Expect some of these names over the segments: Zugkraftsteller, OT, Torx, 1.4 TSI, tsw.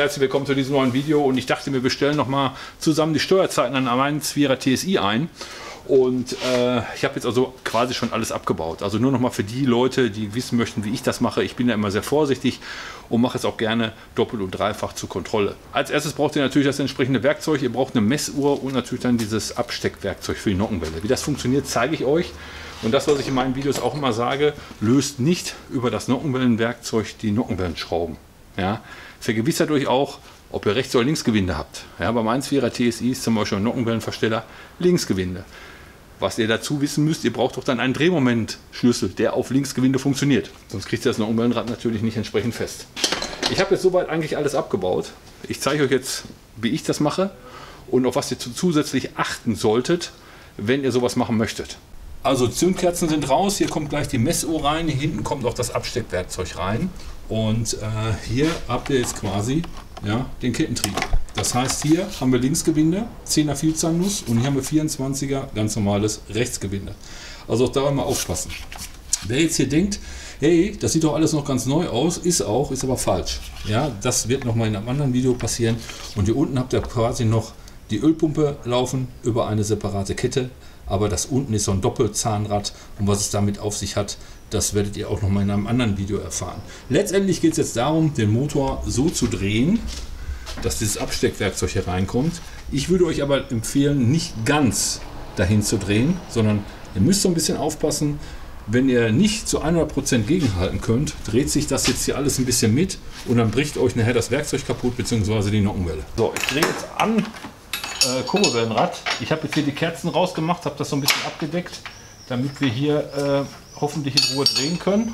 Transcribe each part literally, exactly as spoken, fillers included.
und herzlich willkommen zu diesem neuen Video. Und ich dachte mir, wir stellen nochmal zusammen die Steuerzeiten an meinen Zwierer T S I ein. Und äh, ich habe jetzt also quasi schon alles abgebaut. Also nur nochmal für die Leute, die wissen möchten, wie ich das mache. Ich bin da immer sehr vorsichtig und mache es auch gerne doppelt und dreifach zur Kontrolle. Als erstes braucht ihr natürlich das entsprechende Werkzeug. Ihr braucht eine Messuhr und natürlich dann dieses Absteckwerkzeug für die Nockenwelle. Wie das funktioniert, zeige ich euch. Und das, was ich in meinen Videos auch immer sage, löst nicht über das Nockenwellenwerkzeug die Nockenwellenschrauben. Ja? Vergewissert euch auch, ob ihr Rechts- oder Linksgewinde habt. Ja, bei meinem Zwierer T S I ist zum Beispiel ein Nockenwellenversteller Linksgewinde. Was ihr dazu wissen müsst, ihr braucht doch dann einen Drehmomentschlüssel, der auf Linksgewinde funktioniert. Sonst kriegt ihr das Nockenwellenrad natürlich nicht entsprechend fest. Ich habe jetzt soweit eigentlich alles abgebaut. Ich zeige euch jetzt, wie ich das mache und auf was ihr zusätzlich achten solltet, wenn ihr sowas machen möchtet. Also Zündkerzen sind raus, hier kommt gleich die Messuhr rein, hinten kommt auch das Absteckwerkzeug rein. Und äh, hier habt ihr jetzt quasi ja, den Kettentrieb. Das heißt, hier haben wir Linksgewinde, zehner Vielzahnnuss und hier haben wir vierundzwanziger ganz normales Rechtsgewinde. Also auch da immer aufpassen. Wer jetzt hier denkt, hey, das sieht doch alles noch ganz neu aus, ist auch, ist aber falsch. Ja, das wird nochmal in einem anderen Video passieren. Und hier unten habt ihr quasi noch die Ölpumpe laufen über eine separate Kette. Aber das unten ist so ein Doppelzahnrad und was es damit auf sich hat, das werdet ihr auch nochmal in einem anderen Video erfahren. Letztendlich geht es jetzt darum, den Motor so zu drehen, dass dieses Absteckwerkzeug hier reinkommt. Ich würde euch aber empfehlen, nicht ganz dahin zu drehen, sondern ihr müsst so ein bisschen aufpassen, wenn ihr nicht zu hundert Prozent gegenhalten könnt, dreht sich das jetzt hier alles ein bisschen mit und dann bricht euch nachher das Werkzeug kaputt bzw. die Nockenwelle. So, ich drehe jetzt an. Äh, Kurbelwellenrad. Ich habe jetzt hier die Kerzen rausgemacht, habe das so ein bisschen abgedeckt, damit wir hier äh, hoffentlich in Ruhe drehen können.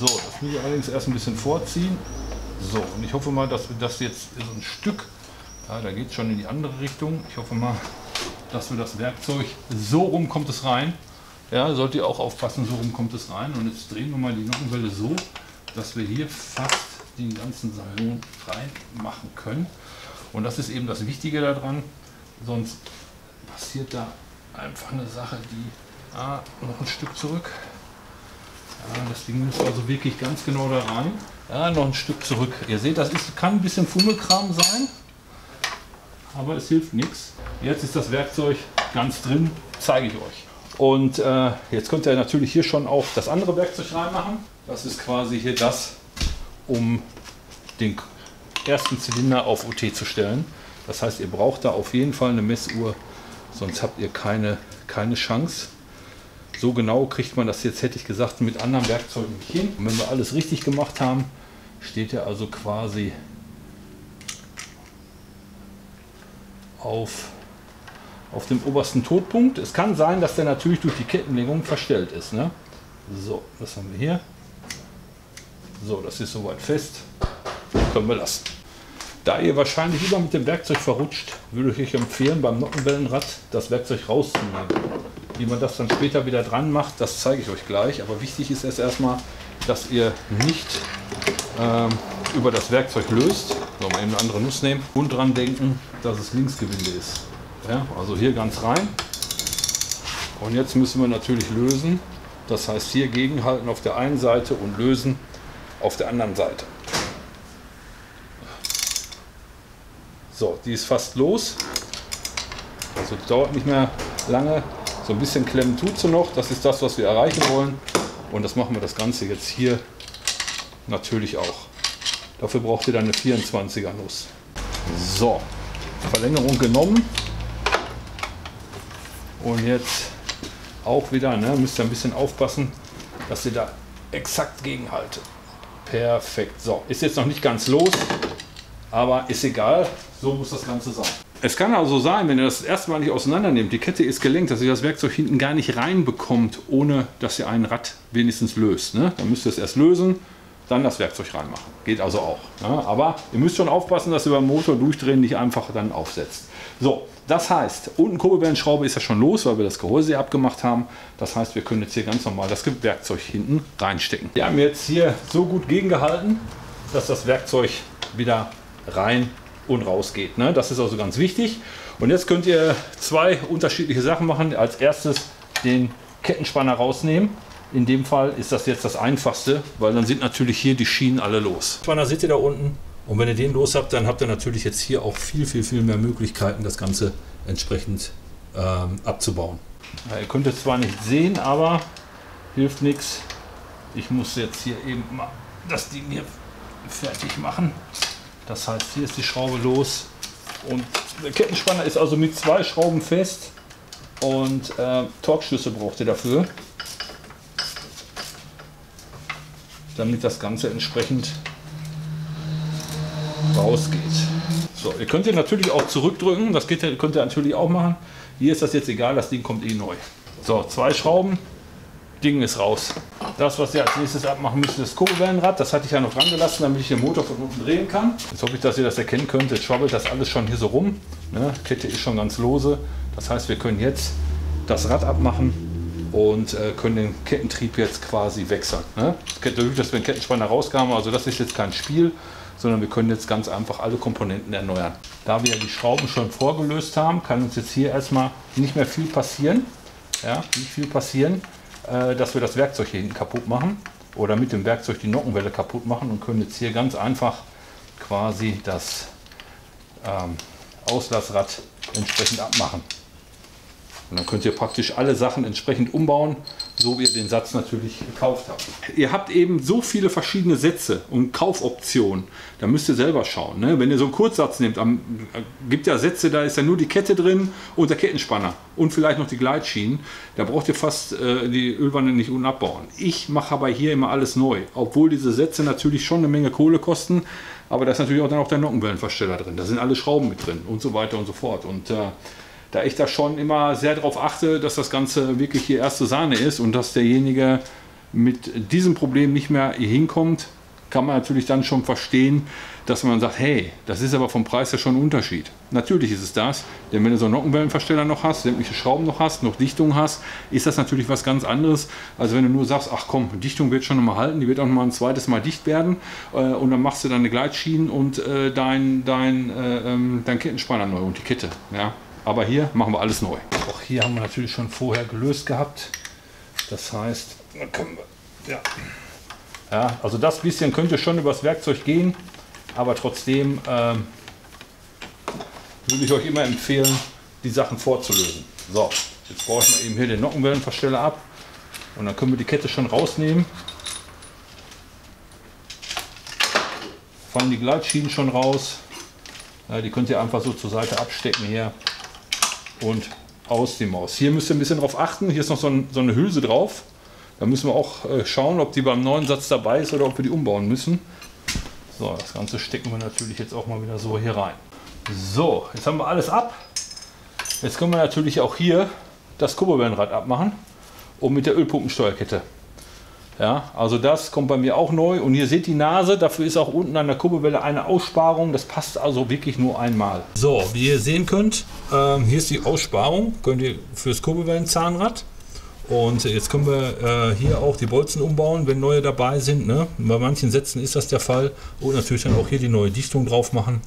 So, das muss ich allerdings erst ein bisschen vorziehen. So, und ich hoffe mal, dass wir das jetzt so ein Stück, ja, da geht es schon in die andere Richtung. Ich hoffe mal, dass wir das Werkzeug, so rum kommt es rein. Ja, solltet ihr auch aufpassen, so rum kommt es rein. Und jetzt drehen wir mal die Nockenwelle so, dass wir hier fast den ganzen Salon rein machen können. Und das ist eben das Wichtige daran, sonst passiert da einfach eine Sache, die ah, noch ein Stück zurück. Ja, das Ding muss also wirklich ganz genau da rein. Ja, noch ein Stück zurück. Ihr seht, das ist, kann ein bisschen Fummelkram sein, aber es hilft nichts. Jetzt ist das Werkzeug ganz drin, zeige ich euch. Und äh, jetzt könnt ihr natürlich hier schon auch das andere Werkzeug reinmachen. Das ist quasi hier das, um den ersten Zylinder auf O T zu stellen. Das heißt, ihr braucht da auf jeden Fall eine Messuhr, sonst habt ihr keine, keine Chance. So genau kriegt man das jetzt, hätte ich gesagt, mit anderen Werkzeugen nicht hin. Und wenn wir alles richtig gemacht haben, steht er also quasi auf, auf dem obersten Todpunkt. Es kann sein, dass der natürlich durch die Kettenlenkung verstellt ist. Ne? So, das haben wir hier. So, das ist soweit fest. Können wir lassen. Da ihr wahrscheinlich immer mit dem Werkzeug verrutscht, würde ich euch empfehlen, beim Nockenwellenrad das Werkzeug rauszunehmen. Wie man das dann später wieder dran macht, das zeige ich euch gleich. Aber wichtig ist erst erstmal, dass ihr nicht ähm, über das Werkzeug löst. So, mal eben eine andere Nuss nehmen und dran denken, dass es Linksgewinde ist. Ja, also hier ganz rein. Und jetzt müssen wir natürlich lösen. Das heißt, hier gegenhalten auf der einen Seite und lösen auf der anderen Seite. So, die ist fast los, also dauert nicht mehr lange, so ein bisschen klemmen tut sie noch, das ist das, was wir erreichen wollen und das machen wir das Ganze jetzt hier natürlich auch. Dafür braucht ihr dann eine vierundzwanziger Nuss. So, Verlängerung genommen und jetzt auch wieder, ne, müsst ihr ein bisschen aufpassen, dass ihr da exakt gegenhaltet. Perfekt, so, ist jetzt noch nicht ganz los. Aber ist egal, so muss das Ganze sein. Es kann also sein, wenn ihr das erstmal nicht auseinandernehmt, die Kette ist gelenkt, dass ihr das Werkzeug hinten gar nicht reinbekommt, ohne dass ihr ein Rad wenigstens löst. Ne? Dann müsst ihr es erst lösen, dann das Werkzeug reinmachen. Geht also auch. Ne? Aber ihr müsst schon aufpassen, dass ihr beim Motor durchdrehen nicht einfach dann aufsetzt. So, das heißt, unten Kurbelwellenschraube ist ja schon los, weil wir das Gehäuse abgemacht haben. Das heißt, wir können jetzt hier ganz normal das Werkzeug hinten reinstecken. Wir haben jetzt hier so gut gegengehalten, dass das Werkzeug wieder rein und raus geht. Ne? Das ist also ganz wichtig. Und jetzt könnt ihr zwei unterschiedliche Sachen machen. Als erstes den Kettenspanner rausnehmen. In dem Fall ist das jetzt das Einfachste, weil dann sind natürlich hier die Schienen alle los. Spanner seht ihr da unten Und wenn ihr den los habt, dann habt ihr natürlich jetzt hier auch viel, viel, viel mehr Möglichkeiten, das Ganze entsprechend ähm, abzubauen. Ja, ihr könnt es zwar nicht sehen, aber hilft nichts. Ich muss jetzt hier eben mal das Ding hier fertig machen. Das heißt, hier ist die Schraube los und der Kettenspanner ist also mit zwei Schrauben fest und äh, Torx-Schlüssel braucht ihr dafür, damit das Ganze entsprechend rausgeht. So, ihr könnt ihr natürlich auch zurückdrücken, das geht, könnt ihr natürlich auch machen. Hier ist das jetzt egal, das Ding kommt eh neu. So, zwei Schrauben, Ding ist raus. Das, was ihr als nächstes abmachen müsst, ist das Kurbelwellenrad. Das hatte ich ja noch dran gelassen, damit ich den Motor von unten drehen kann. Jetzt hoffe ich, dass ihr das erkennen könnt. Jetzt schwabbelt das alles schon hier so rum. Ne? Kette ist schon ganz lose. Das heißt, wir können jetzt das Rad abmachen und äh, können den Kettentrieb jetzt quasi wechseln. Ne? Dadurch, dass wir den Kettenspanner rauskamen, also das ist jetzt kein Spiel, sondern wir können jetzt ganz einfach alle Komponenten erneuern. Da wir die Schrauben schon vorgelöst haben, kann uns jetzt hier erstmal nicht mehr viel passieren. Ja, nicht viel passieren, äh, dass wir das Werkzeug hier hinten kaputt machen oder mit dem Werkzeug die Nockenwelle kaputt machen und können jetzt hier ganz einfach quasi das ähm, Auslassrad entsprechend abmachen. Und dann könnt ihr praktisch alle Sachen entsprechend umbauen, so wie ihr den Satz natürlich gekauft habt. Ihr habt eben so viele verschiedene Sätze und Kaufoptionen, da müsst ihr selber schauen. Ne? Wenn ihr so einen Kurzsatz nehmt, am, gibt ja Sätze, da ist ja nur die Kette drin und der Kettenspanner und vielleicht noch die Gleitschienen. Da braucht ihr fast äh, die Ölwanne nicht unten abbauen. Ich mache aber hier immer alles neu, obwohl diese Sätze natürlich schon eine Menge Kohle kosten, aber da ist natürlich auch dann auch der Nockenwellenversteller drin, da sind alle Schrauben mit drin und so weiter und so fort. Und äh, da ich da schon immer sehr darauf achte, dass das Ganze wirklich die erste Sahne ist und dass derjenige mit diesem Problem nicht mehr hier hinkommt, kann man natürlich dann schon verstehen, dass man sagt, hey, das ist aber vom Preis her schon ein Unterschied. Natürlich ist es das, denn wenn du so einen Nockenwellenversteller noch hast, sämtliche Schrauben noch hast, noch Dichtung hast, ist das natürlich was ganz anderes, als wenn du nur sagst, ach komm, Dichtung wird schon nochmal halten, die wird auch nochmal ein zweites Mal dicht werden äh, und dann machst du deine Gleitschienen und äh, dein, dein, äh, dein Kettenspanner neu und die Kette. Ja? Aber hier machen wir alles neu. Auch hier haben wir natürlich schon vorher gelöst gehabt. Das heißt, dann können wir, ja. Ja, also das bisschen könnte schon über das Werkzeug gehen, aber trotzdem ähm, würde ich euch immer empfehlen, die Sachen vorzulösen. So, jetzt brauche ich mal eben hier den Nockenwellenversteller ab und dann können wir die Kette schon rausnehmen. Fallen die Gleitschienen schon raus. Ja, die könnt ihr einfach so zur Seite abstecken hier. Und aus dem Maus. Hier müsst ihr ein bisschen drauf achten. Hier ist noch so, ein, so eine Hülse drauf. Da müssen wir auch äh, schauen, ob die beim neuen Satz dabei ist oder ob wir die umbauen müssen. So, das Ganze stecken wir natürlich jetzt auch mal wieder so hier rein. So, jetzt haben wir alles ab. Jetzt können wir natürlich auch hier das Kurbelwellenrad abmachen und mit der Ölpumpensteuerkette. Ja, also das kommt bei mir auch neu. Und hier seht die Nase, dafür ist auch unten an der Kurbelwelle eine Aussparung. Das passt also wirklich nur einmal. So, wie ihr sehen könnt, ähm, hier ist die Aussparung. Könnt ihr fürs Kurbelwellenzahnrad. Und jetzt können wir äh, hier auch die Bolzen umbauen, wenn neue dabei sind. Ne? Bei manchen Sätzen ist das der Fall. Und natürlich dann auch hier die neue Dichtung drauf machen.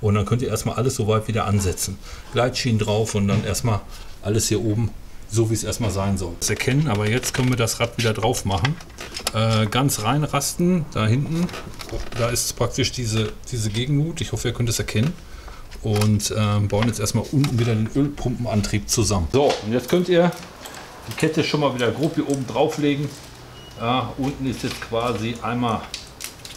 Und dann könnt ihr erstmal alles soweit wieder ansetzen. Gleitschienen drauf und dann erstmal alles hier oben. So wie es erstmal sein soll. Das erkennen, aber jetzt können wir das Rad wieder drauf machen. Äh, ganz reinrasten, da hinten, da ist praktisch diese, diese Gegenhut. Ich hoffe, ihr könnt es erkennen. Und äh, bauen jetzt erstmal unten wieder den Ölpumpenantrieb zusammen. So, und jetzt könnt ihr die Kette schon mal wieder grob hier oben drauflegen. Ja, unten ist jetzt quasi einmal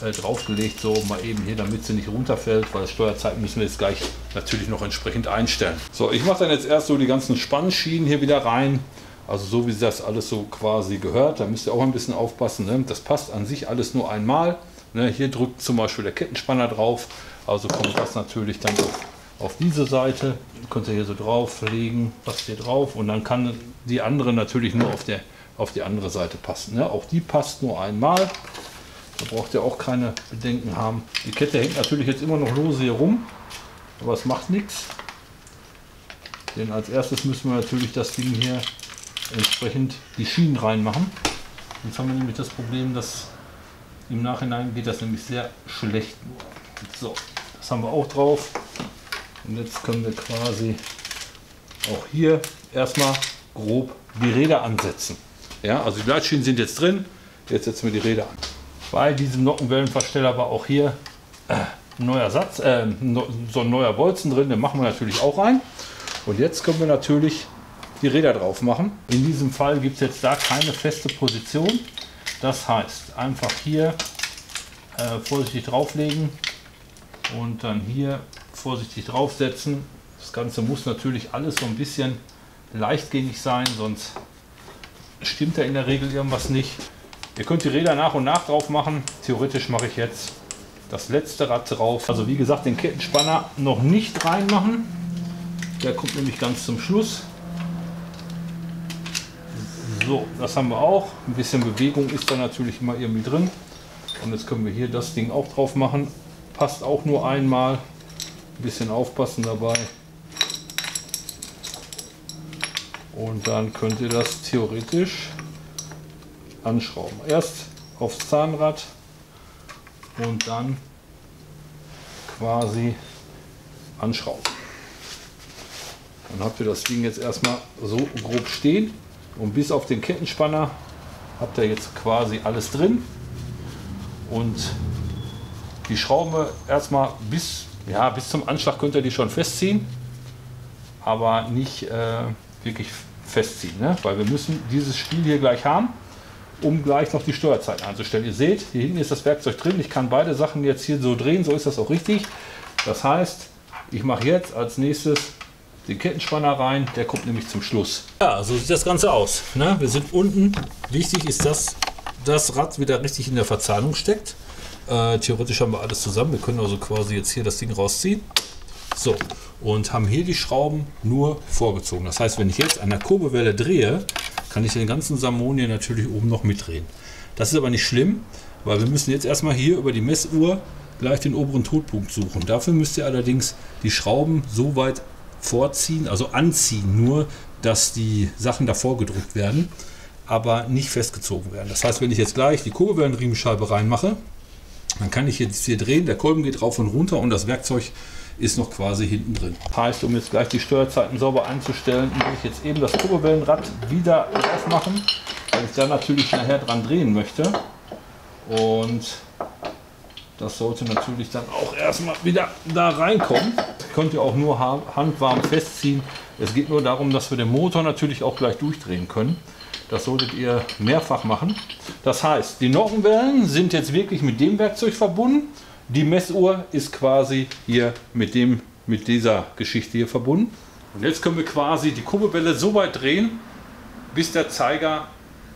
äh, draufgelegt, so mal eben hier, damit sie nicht runterfällt, weil das Steuerzeiten müssen wir jetzt gleich natürlich noch entsprechend einstellen. So, ich mache dann jetzt erst so die ganzen Spannschienen hier wieder rein, also so wie das alles so quasi gehört. Da müsst ihr auch ein bisschen aufpassen, ne? Das passt an sich alles nur einmal. Ne? Hier drückt zum Beispiel der Kettenspanner drauf, also kommt das natürlich dann auf, auf diese Seite. Könnt ihr hier so drauflegen, passt hier drauf und dann kann die andere natürlich nur auf, der, auf die andere Seite passen. Ne? Auch die passt nur einmal, da braucht ihr auch keine Bedenken haben. Die Kette hängt natürlich jetzt immer noch lose hier rum. Aber es macht nichts, denn als erstes müssen wir natürlich das Ding hier entsprechend die Schienen reinmachen. Jetzt haben wir nämlich das Problem, dass im Nachhinein geht das nämlich sehr schlecht. So, das haben wir auch drauf. Und jetzt können wir quasi auch hier erstmal grob die Räder ansetzen. Ja, also die Gleitschienen sind jetzt drin, jetzt setzen wir die Räder an. Bei diesem Nockenwellenversteller war auch hier ein neuer Satz, äh, so ein neuer Bolzen drin, den machen wir natürlich auch rein. Und jetzt können wir natürlich die Räder drauf machen. In diesem Fall gibt es jetzt da keine feste Position. Das heißt, einfach hier äh, vorsichtig drauflegen und dann hier vorsichtig draufsetzen. Das Ganze muss natürlich alles so ein bisschen leichtgängig sein, sonst stimmt da in der Regel irgendwas nicht. Ihr könnt die Räder nach und nach drauf machen. Theoretisch mache ich jetzt das letzte Rad drauf. Also wie gesagt, den Kettenspanner noch nicht reinmachen. Der kommt nämlich ganz zum Schluss. So, das haben wir auch. Ein bisschen Bewegung ist da natürlich immer irgendwie drin. Und jetzt können wir hier das Ding auch drauf machen. Passt auch nur einmal. Ein bisschen aufpassen dabei. Und dann könnt ihr das theoretisch anschrauben. Erst aufs Zahnrad und dann quasi anschrauben. Dann habt ihr das Ding jetzt erstmal so grob stehen und bis auf den Kettenspanner habt ihr jetzt quasi alles drin. Und die schrauben wir erstmal bis, ja, bis zum Anschlag könnt ihr die schon festziehen, aber nicht äh, wirklich festziehen, ne? Weil wir müssen dieses Spiel hier gleich haben, um gleich noch die Steuerzeit einzustellen. Ihr seht, hier hinten ist das Werkzeug drin. Ich kann beide Sachen jetzt hier so drehen, so ist das auch richtig. Das heißt, ich mache jetzt als nächstes den Kettenspanner rein, der kommt nämlich zum Schluss. Ja, so sieht das Ganze aus, ne? Wir sind unten. Wichtig ist, dass das Rad wieder richtig in der Verzahnung steckt. Äh, theoretisch haben wir alles zusammen. Wir können also quasi jetzt hier das Ding rausziehen. So, und haben hier die Schrauben nur vorgezogen. Das heißt, wenn ich jetzt an der Kurbelwelle drehe, kann ich den ganzen Samon hier natürlich oben noch mitdrehen. Das ist aber nicht schlimm, weil wir müssen jetzt erstmal hier über die Messuhr gleich den oberen Todpunkt suchen. Dafür müsst ihr allerdings die Schrauben so weit vorziehen, also anziehen nur, dass die Sachen davor gedrückt werden, aber nicht festgezogen werden. Das heißt, wenn ich jetzt gleich die Kurbelwellenriemenscheibe reinmache, dann kann ich jetzt hier drehen, der Kolben geht rauf und runter und das Werkzeug ist noch quasi hinten drin. Das heißt, um jetzt gleich die Steuerzeiten sauber einzustellen, muss ich jetzt eben das Kurbelwellenrad wieder drauf machen, weil ich da natürlich nachher dran drehen möchte. Und das sollte natürlich dann auch erstmal wieder da reinkommen. Das könnt ihr auch nur handwarm festziehen. Es geht nur darum, dass wir den Motor natürlich auch gleich durchdrehen können. Das solltet ihr mehrfach machen. Das heißt, die Nockenwellen sind jetzt wirklich mit dem Werkzeug verbunden. Die Messuhr ist quasi hier mit, dem, mit dieser Geschichte hier verbunden. Und jetzt können wir quasi die Kurbelwelle so weit drehen, bis der Zeiger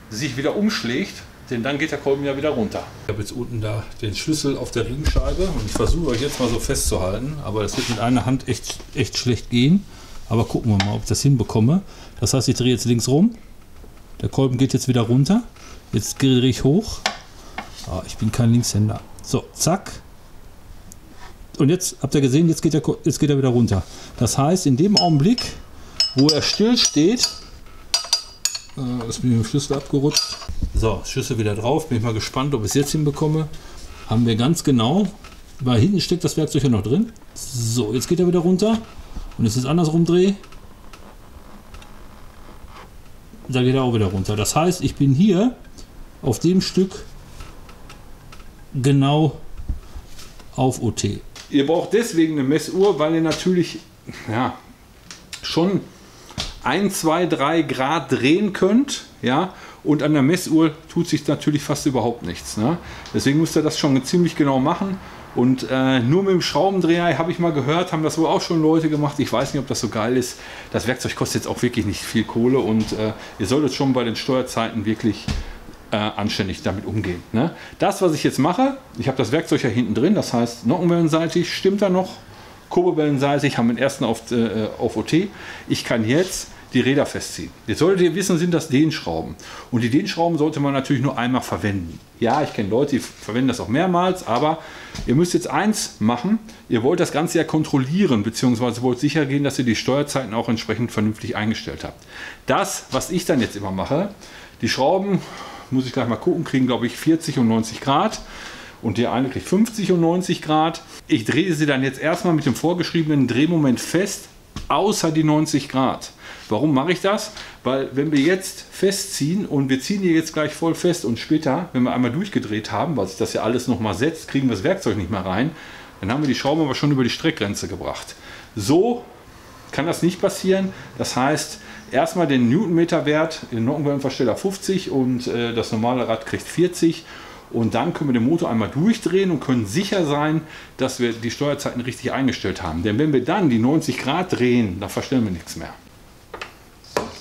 sich wieder umschlägt, denn dann geht der Kolben ja wieder runter. Ich habe jetzt unten da den Schlüssel auf der Riemenscheibe und ich versuche euch jetzt mal so festzuhalten, aber das wird mit einer Hand echt, echt schlecht gehen. Aber gucken wir mal, ob ich das hinbekomme. Das heißt, ich drehe jetzt links rum, der Kolben geht jetzt wieder runter, jetzt drehe ich hoch. Ah, ich bin kein Linkshänder. So, zack. Und jetzt habt ihr gesehen, jetzt geht, er, jetzt geht er wieder runter. Das heißt, in dem Augenblick, wo er still steht, äh, ist mir der Schlüssel abgerutscht. So, Schlüssel wieder drauf. Bin ich mal gespannt, ob ich es jetzt hinbekomme. Haben wir ganz genau, weil hinten steckt das Werkzeug ja noch drin. So, jetzt geht er wieder runter. Und jetzt ist andersrum Dreh. Da geht er auch wieder runter. Das heißt, ich bin hier auf dem Stück genau auf O T. Ihr braucht deswegen eine Messuhr, weil ihr natürlich ja, schon ein, zwei, drei Grad drehen könnt. Ja? Und an der Messuhr tut sich natürlich fast überhaupt nichts. Ne? Deswegen müsst ihr das schon ziemlich genau machen. Und äh, nur mit dem Schraubendreher, habe ich mal gehört, haben das wohl auch schon Leute gemacht. Ich weiß nicht, ob das so geil ist. Das Werkzeug kostet jetzt auch wirklich nicht viel Kohle. Und äh, ihr solltet schon bei den Steuerzeiten wirklich Äh, anständig damit umgehen. Ne? Das, was ich jetzt mache, ich habe das Werkzeug ja hinten drin, das heißt Nockenwellenseitig stimmt da noch, Kurbelwellenseitig haben wir den ersten auf, äh, auf O T. Ich kann jetzt die Räder festziehen. Jetzt solltet ihr wissen, sind das Dehnschrauben. Und die Dehnschrauben sollte man natürlich nur einmal verwenden. Ja, ich kenne Leute, die verwenden das auch mehrmals, aber ihr müsst jetzt eins machen, ihr wollt das Ganze ja kontrollieren, beziehungsweise wollt sicher gehen, dass ihr die Steuerzeiten auch entsprechend vernünftig eingestellt habt. Das, was ich dann jetzt immer mache, die Schrauben, muss ich gleich mal gucken, kriegen glaube ich vierzig und neunzig Grad und der eine kriegt fünfzig und neunzig Grad. Ich drehe sie dann jetzt erstmal mit dem vorgeschriebenen Drehmoment fest, außer die neunzig Grad. Warum mache ich das? Weil wenn wir jetzt festziehen und wir ziehen hier jetzt gleich voll fest und später, wenn wir einmal durchgedreht haben, weil sich das ja alles nochmal setzt, kriegen wir das Werkzeug nicht mehr rein, Dann haben wir die Schraube aber schon über die Strickgrenze gebracht. So kann das nicht passieren. Das heißt, erstmal den Newtonmeterwert, den Nockenwellenversteller fünfzig und äh, das normale Rad kriegt vierzig. Und dann können wir den Motor einmal durchdrehen und können sicher sein, dass wir die Steuerzeiten richtig eingestellt haben. Denn wenn wir dann die neunzig Grad drehen, dann verstellen wir nichts mehr.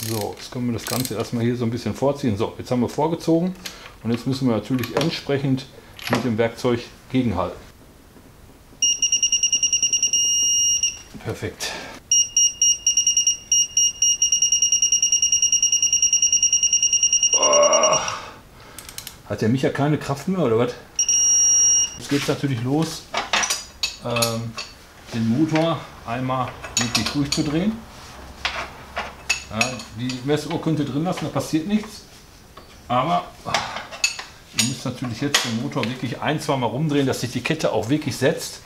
So, jetzt können wir das Ganze erstmal hier so ein bisschen vorziehen. So, jetzt haben wir vorgezogen und jetzt müssen wir natürlich entsprechend mit dem Werkzeug gegenhalten. Perfekt. Hat der Micha keine Kraft mehr oder was? Jetzt geht es natürlich los, ähm, den Motor einmal wirklich durchzudrehen. Ja, die Messuhr könnt ihr drin lassen, da passiert nichts. Aber ihr müsst natürlich jetzt den Motor wirklich ein-, zweimal rumdrehen, dass sich die Kette auch wirklich setzt.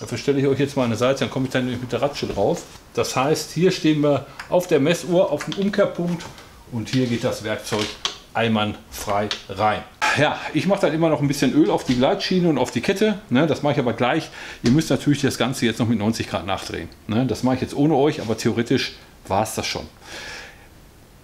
Dafür stelle ich euch jetzt mal eine Seite, dann komme ich dann mit der Ratsche drauf. Das heißt, hier stehen wir auf der Messuhr, auf dem Umkehrpunkt und hier geht das Werkzeug einwandfrei rein. Ja, ich mache dann immer noch ein bisschen Öl auf die Gleitschiene und auf die Kette. Ne, das mache ich aber gleich. Ihr müsst natürlich das Ganze jetzt noch mit neunzig Grad nachdrehen. Ne, das mache ich jetzt ohne euch, aber theoretisch war es das schon.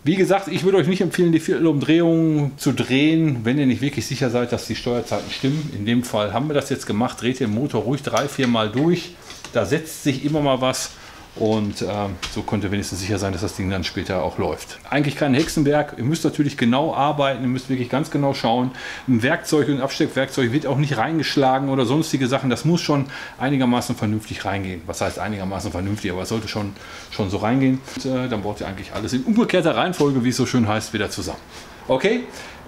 Wie gesagt, ich würde euch nicht empfehlen, die Viertelumdrehung zu drehen, wenn ihr nicht wirklich sicher seid, dass die Steuerzeiten stimmen. In dem Fall haben wir das jetzt gemacht. Dreht den Motor ruhig drei, vier Mal durch. Da setzt sich immer mal was. Und äh, so könnt ihr wenigstens sicher sein, dass das Ding dann später auch läuft. Eigentlich kein Hexenwerk. Ihr müsst natürlich genau arbeiten. Ihr müsst wirklich ganz genau schauen. Ein Werkzeug und ein Absteckwerkzeug wird auch nicht reingeschlagen oder sonstige Sachen. Das muss schon einigermaßen vernünftig reingehen. Was heißt einigermaßen vernünftig? Aber es sollte schon, schon so reingehen. Und, äh, dann baut ihr eigentlich alles in umgekehrter Reihenfolge, wie es so schön heißt, wieder zusammen. Okay?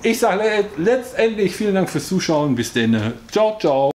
Ich sage letztendlich vielen Dank fürs Zuschauen. Bis dann. Ciao, ciao.